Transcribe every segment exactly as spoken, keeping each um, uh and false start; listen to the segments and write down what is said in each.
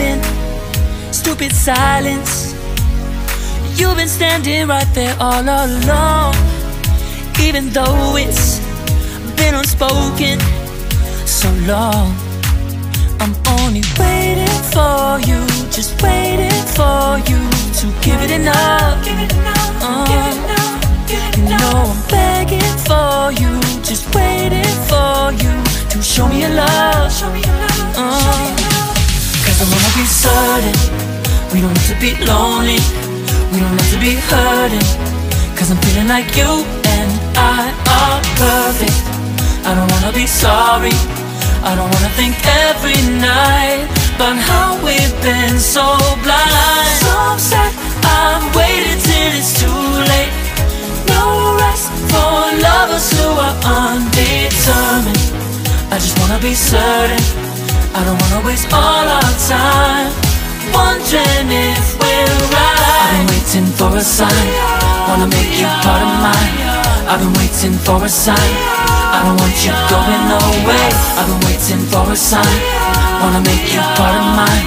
been stupid silence. You've been standing right there all along, even though it's been unspoken so long. I'm only waiting for you, just waiting for you to give it enough. Uh, you know I'm begging for you, just waiting for you to show me your love. Uh, Cause I wanna be certain we don't have to be lonely. We don't have to be hurting, cause I'm feeling like you and I are perfect. I don't wanna be sorry, I don't wanna think every night about how we've been so blind. So upset, I've waited till it's too late. No rest for lovers who are undetermined. I just wanna be certain, I don't wanna waste all our time wondering if we're right. I've been waiting for a sign, wanna make you part of mine. I've been waiting for a sign, I don't want you going away. I've been waiting for a sign, wanna make you part of mine.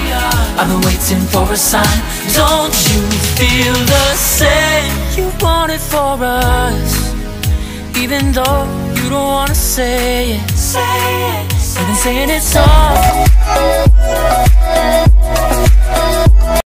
I've been waiting for a sign, don't you feel the same? You want it for us, even though you don't wanna say it. Say it, I've been saying it's all. Oh, oh, oh, oh, oh.